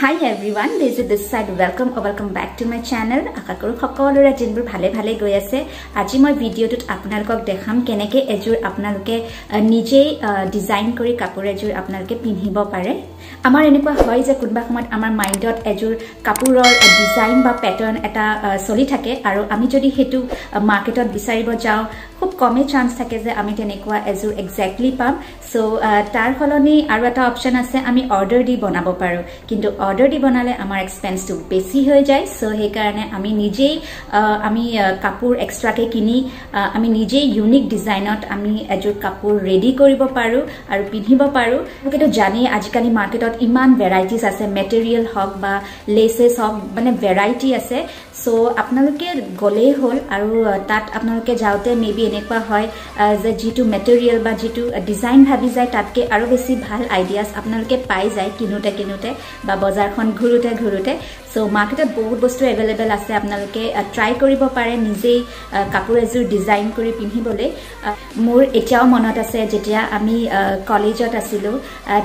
High everyone this is this side welcome और welcome back to my channel. आशा करूँ सकलोरे दिनबूर भाले भाले गई आछे। आज मैं भिडिओटत आपनालोকক देखाम केनेके एजोर आपनालोके निजे डिजाइन करी कापोर एजोर आपनालोके पिन्धिब पारे। आमार एनेकुवा हय जे कोनबा समयत आमार माइंडत एजोर कापोरर डिजाइन बा पेटार्न एटा चलि थाके आरो आमी जदि हेतु मार्केटत बिचारिब जाओ खूब कमे चान्स थाके जे आमी तेनेकुवा एजोर एक्जेक्टली पाम। सो तार हलनि आरो एटा अपशन आछे आमी अर्डर दि बनाब पारो, किन्तु अर्डर दी बनाले आमार एक्सपेन्स तो बेसी हो जाए। सो हेकारणे आमी निजे कापोर एक्सट्राके किनी आमी निजे यूनिक डिजाइनत आमी एजोर कापोर रेडी करिब पारो आरो पिन्धिब पारो। किन्तु जाने आजिकाली मार्केटत इमान भेराइटिज आसे, मेटेरियल हक बा लेसेस हक माने भेराइटी आसे। सो आपनालोके ग'ले हल आरो तात आपनालोके जाउते मे बी एनेकुवा हय जे जितु मेटेरियल बा जितु डिजाइन भाबि जाय तातके आरो बेसी ভাল आइडियाज आपनालोके पाइ जाय किनोते बा बजारखन घुरोते घुरोते। सो मार्केटत बहुत बस्तु एभेलेबल आछे, आपनालोके ट्राई करिब पारे निजे कापोर एजोर डिजाइन करि पिन्धिबले। मोर एटाও মনত আছে যেতিয়া আমি কলেজত আছিলো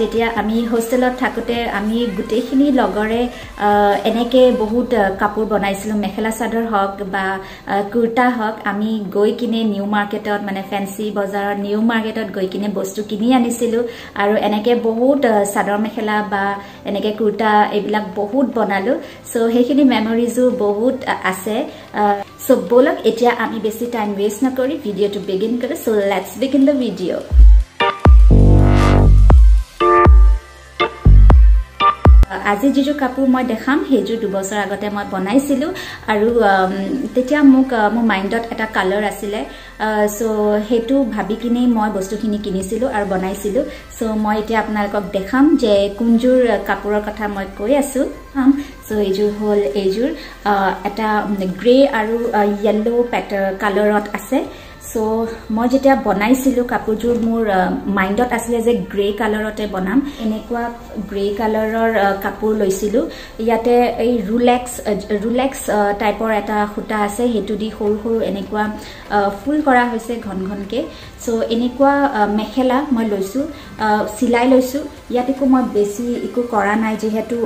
তেতিয়া আমি হোস্টেলত থাকোতে আমি গুটেখিনি লগৰে এনেকে বহুত কাপোৰ বনাইছিলো। मेखेला चादर हक बा कुर्ता हक आमी गई किने निउ मार्केटत माने फैंसी बजार निउ मार्केटत गई किने बस्तु किनि आनिसिलु आरो एनेके बहुत चादर मेखेला बा एनेके कुर्ता एबिलाक बहुत बनालु। सो हेखिनि मेमोरिजो बहुत आसे। सो बोलक एटा आमी बेसी टाइम वेस्ट नकरि भिडिओ टु बिगिन करो। So let's begin the video. আজি जिजो कापोर मैं देखाम हेजोर दुबसर आगते मैं बनाइसिलु आरु तेतिया मुक मोर माइंडत एटा कलर आसिले। सो हेतु भाबि किने मैं बस्तुखिनि किनिसिलु आरु बनाइसिलु। सो मैं एटा आपनालोকক देखाम जे कुनजोर कापोरर कथा मैं কৈ আছো। सो एजोर होल एजोर एटा ग्रे आरु येलो पेटार्न कलरत आसे। सो मैं जेटा बनाइसिलु कापोरजोर मोर माइंडत आसिले जे ग्रे कलरते बनाम। एनेकुवा ग्रे कलरर कापोर लैसिलु। याते ए रुलेक्स टाइपर एटा खुटा आसे, हेतु दि होल होल एनेकुवा फुल करा होइसे घन घनके। सो एनेकुवा मेखेला मैं लैसु, सिलाई लैसु। यातेको मैं बेसी इको करा नाइ जेहेतु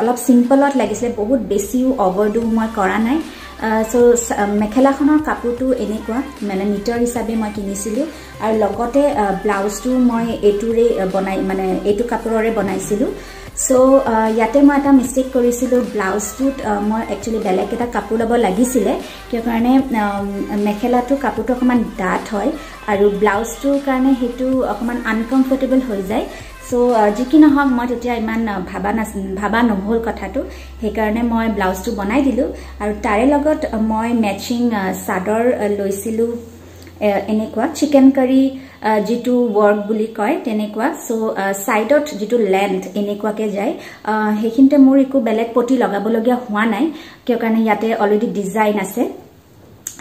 अलप सिम्पलत लागिसले, बहुत बेसिउ ओवरडू मैं करा नाइ। सो मेखेलाखনৰ কাপোৰটো এনেকুৱা মানে মিটাৰ হিচাপে মই কিনিছিলো আৰু লগতে ব্লাউজটো মই এটুৰে বনাই মানে এটু কাপোৰৰে বনাইছিলো। সো ইয়াতে মই এটা মিস্টেক কৰিছিলো, ব্লাউজটোত মই একচুয়ালি বেলেগ এটা কাপোৰ লব লাগিছিলে, কিয় কাৰণে মেখেলাটো কাপোৰটো অকমান ডাঠ হয় আৰু ব্লাউজটোৰ কাৰণে হেতু অকমান আনকমফৰ্টেবল হৈ যায়। सो जिकी नहक मैं इमान भाबा नहल कथाटो, हेकारणे मैं ब्लाउज तो बनाई दिलु और तारे लगत मैं मैचिंग चादर लैसिलु एनेकुवा चिकेन करी जिटू वर्क बुली कय तेनेकुवा। सो साइडत जिटू लेंथ एनेकुवाके जाय हेखिनते मोर इको बेलेग पटी लगाबलगिया हुआ नाइ, किय कारणे याते अलरेडी डिजाइन आसे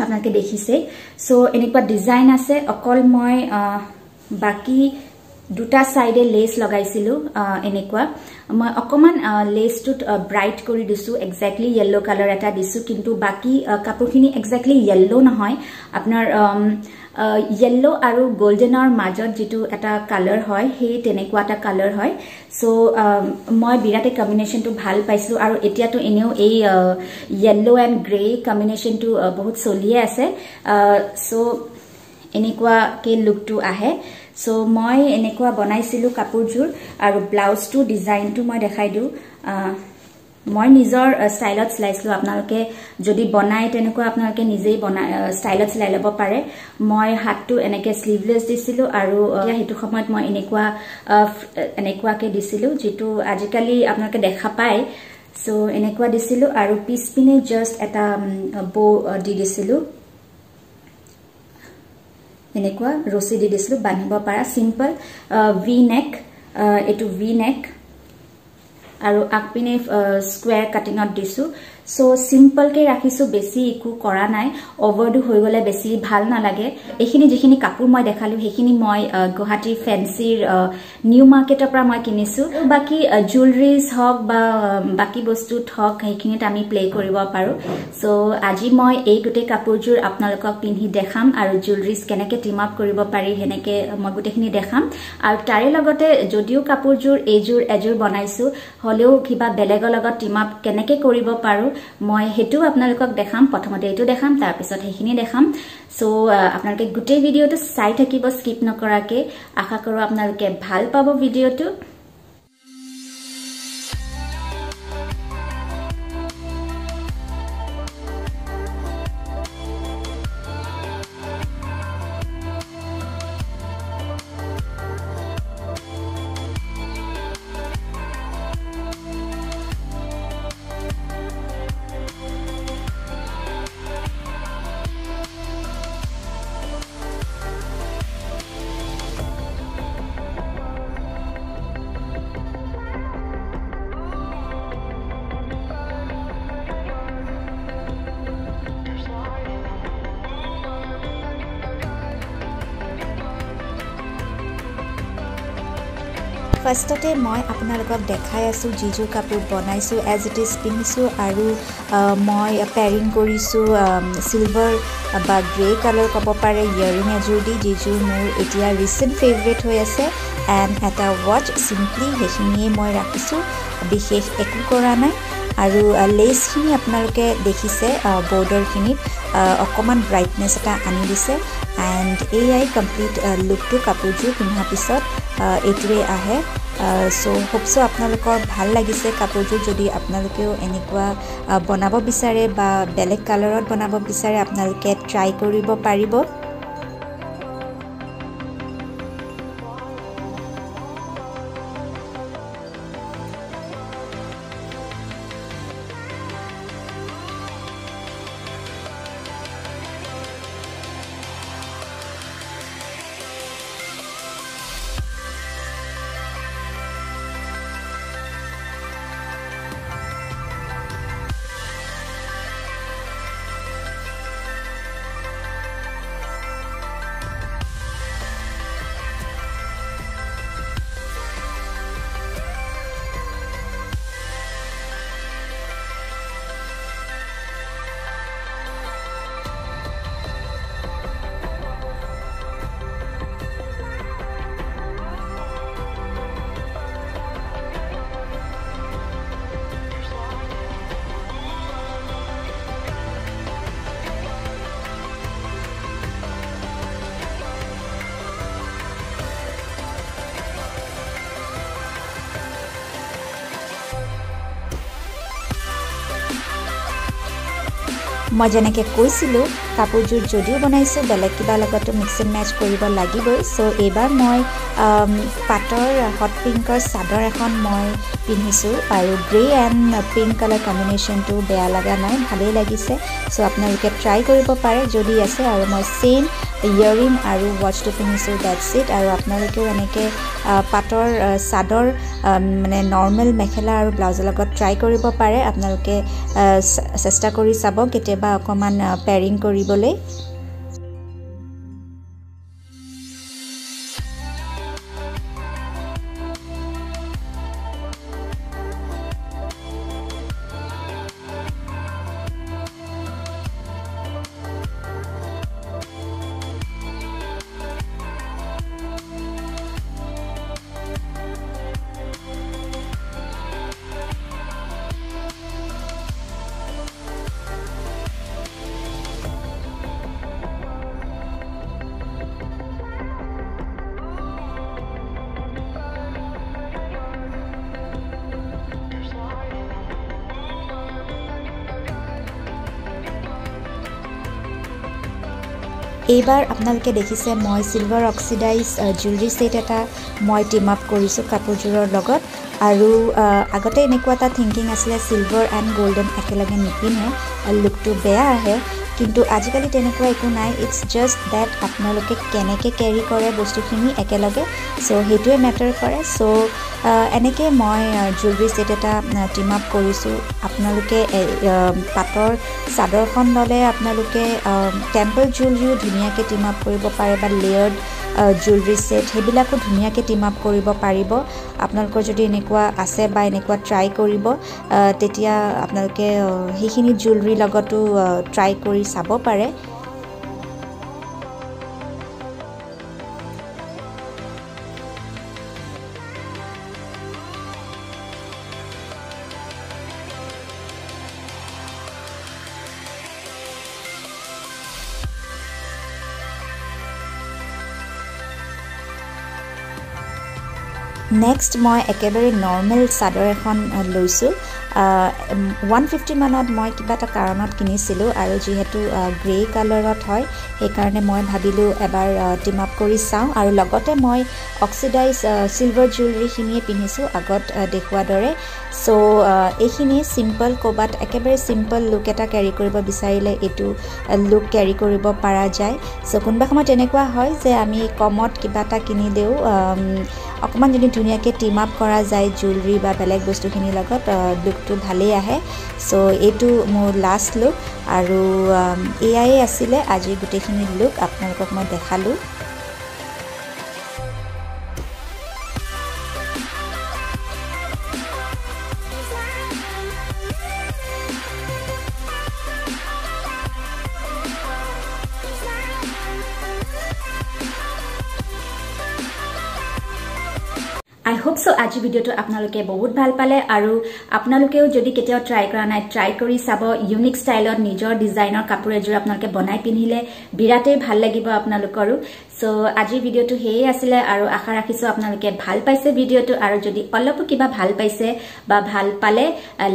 आपनाके देखिसे। सो एनेकुवा डिजाइन आसे अकल मैं बाकी दुटा साइडे लेस लगाइसिलु एनेकुवा। मैं अकमान लेस टुट ब्राइट करी दिसु, एक्जेक्टली येलो कलर एटा दिसु, किन्तु बाकी कापोरखिनि एक्जेक्टली येलो नहय। आपनार येलो आरो गोल्डेनर माजत जितु एटा कलर हय हे तेनेकुवा एटा कलर हय। सो मैं बिराटे कम्बिनेशन तो ভাল पाइसिलु आरो एतिया तो एनेओ ए येलो एंड ग्रे कम्बिनेशन तो बहुत चलिए आसे। सो एनेकुवा के लुक तो आहे। सो मैं एनेकुवा बनाइसिलु कापोरजोर आरो ब्लाउज तो डिजाइन तो मैं देखाइ दिउ। मैं निजर स्टाइलत सिलाइसिलु, आपनालोके जदि बनाय तेनेकुवा आपनालोके निजे बना स्टाइलत सिलाइ लबो पारे। मैं हात तो एनेके स्लीवलेस दिसिलु आरो हेतु समयत मैं एनेकुवा के दिसिलु जितु आजिकाली आपनालोके देखा पाए। सो एनेकुवा दिसिलु आरो पिस पिने जस्ट एटा बो दि दिसिलु एनेकुवा रसी दि दिसिलु बांधिब पारा सिम्पल वी नेक आरो आगपिने स्क्वायर काटिंगत दिसु। सो सिम्पल के राखिसो बेसी एकु करा नाई ओवरडू हो गले बेसी भाल ना लागे। एखिनि जेखिनि कापुर मैं देखालो हेखिनि मैं गुवाहाटी फैंसिर न्यू मार्केटर पर मैं किनिसु। बाकी ज्वेलरीज हक बा बाकी बस्तु हक हेखिनित आमी प्ले करिबा पारो। सो आजि मैं एई गुटे कापुरजुर आपनालोকক पिन्हि देखाम आरो ज्वेलरीज केनेके टीम अप करिबा पारि हेनेके मैं गुटेखिनि देखाम आरो तारे लगते जदिओ कापुरजुर एजुर एजुर बनाइसु हलेओ किबा बेलेगो लगत टीम अप केनेके करिबा पारो मैं हेतु आपनालोকক देखाम। प्रथमते एतु देखाम तार पिছত हेखिनि देखाम। सो आपनालोके गुटे भिडिओ तो साइ থাকিব स्किप नकराके। आशा करो आपनालोके ভাল পাব भिडिओটো। फार्ष्टते मैं आपनालोকক देखाय आसो जीजू कापोर बनाइसो एज इट इज पिन्हिसो आरो मैं पेयरिंग करिसो सिल्वर बा ग्रे कलर कब पारे इयरिंग एजोर दी जीजू मोर एटिया रिसेंट फेवरेट हो आसे एंड एटा वाच सिम्पली हेखिनिये मैं राखिसो विशेष एकु करा नाई। और लेसखिनि आपनालोके देखिसे बॉर्डरखिनित अकमान ब्राइटनेस एटा आनि दिसे एंड एआई कमप्लीट लुकटो कापोरजोर पिन्धार पिছত एटुवे आए। सो होपसो आपनालोकर भाल लागिसे कापोरजोर। जदि आपनालोकेओ एनेकुवा बनाब बिचारे बा बेलेग कालारत बनाब बिचारे आपनालोके ट्राई करिब पारिब। मैं जने कैसो कपड़ों जदिव बनाई बेलेग क्या लगत मिक्स एंड मैच कर लगे। सो एबार मैं पाटर हट पिंकर चादर एखन मैं पिन्धिसो और grey and pink colour combination तो बेया लगा नाई भाले लागिसे। सो आपनालोके ट्राई करिब पारे जदि आसे। और मैं सेम इयरिंग और वाच तो पिन्धिसो दैट्स इट। और आपनालोके एनेके पाटर चादर माने नर्मेल मेखेला और ब्लाउज लगत ट्राई करिब पारे। आपनालोके चेष्टा करि चाब केतेबा अकमान पेयरिंग करिबले। एबार आपनालोके देखिसे मैं सिल्वर अक्सिडाइज ज्वेलरी सेट एटा मैं टीम आप करिसो कापोरजोर लगत। आरो आगते एनेकुवा एटा थिंकिंग आसिले सिल्वर एंड गोल्डन एकेलगे निपिन्हे लुकटो बेया आए, किन्तु आजिकाली तेनेकुवा एकु नाई। इट्स जस्ट दैट आपनालोके केनेके केरी करे बस्तुखिनि एकेलगे, सो हेतुए मेटार करे। सो एनेके मैं जुवेलरी सेट एटा टीम आप करिसु आपनालोके पाटर सादरखन लले आपनालोके टेम्पल जुवेलरी धुनियाके टीम आप करिबो पारे बा लेयर्ड जुवेलरी सेट हेबिलाको धुनियाके टीम आप करिबो पारिबो आपनालोकर जदि एनेकुआ आसे बा एनेकुआ ट्राई करिबो तेतिया आपनालोके हेखिनि जुवेलरी लगतो ट्राई करि साबो पारे। नेक्स्ट मैं एकेबारे नर्मेल चादर एखन लैसु 150 मानत मैं किबा ता कारणत किनिसिलु आरो जेहेतु ग्रे कलरत हय हेकारणे मैं भाबिलु एबार टीम आप करि साउ आरो लगते मैं अक्सिडाइज सिल्वर जुवेलरी खिनिए पिनिसु आगत देखुआ दरे। सो एखिनि सिम्पल कोबात एकेबारे सिम्पल लुक एटा कैरी करिबो बिचारिले एतु लुक कैरी करिबो पारा जाय। सो कोनबा खमा तेनेकुआ हय जे आमी कमत किबा ता किनि देउ अकमान जदि धुनियाके टीम आप करा जाय जुवेलरी बा बेलेग बस्तुखिनि लगत लुक तो भाले आए। सो यू मोर लास्ट लुक और ये आसिले आज गोटेखिनि लुक आपनालोक मैं देखालू। आई होप सो आज भिडिओ आपनालोके बहुत भाल पाले और आपनालोकेओ जदि केतियाओ ट्राई करा नाइ ट्राई करि साबो। यूनिक स्टाइलत निजर डिजाइनर कापोर एजोर आपनालोके बनाई पिनिले बिराटे भाल लागिबो आपनालोकरो। सो आज भिडिओ हेइ आसिले और आशा राखिसो आपनालोके भाल पाइसे भिडिओ और जदि अलपो किबा भाल पाइसे बा भाल पाले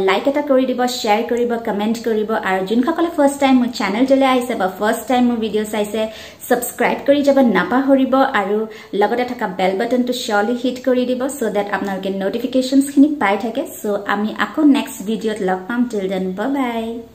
लाइक एटा करि दिबो, शेयर करिबो, कमेंट करिबो और जुनखकले फर्स्ट टाइम मोर चैनल जले आइसे बा फर्स्ट टाइम मोर भिडिओ साइसे सब्सक्राइब करि जाबा नापाहरिबो और लगते थका बेल बटन तो श्योरली हिट करि दिबो सो दैट आपनालोके नोटिफिकेशन्स खिनि पाइ थाके। सो आमी आको नेक्स्ट भिडिओत लग पाम। Till then bye bye.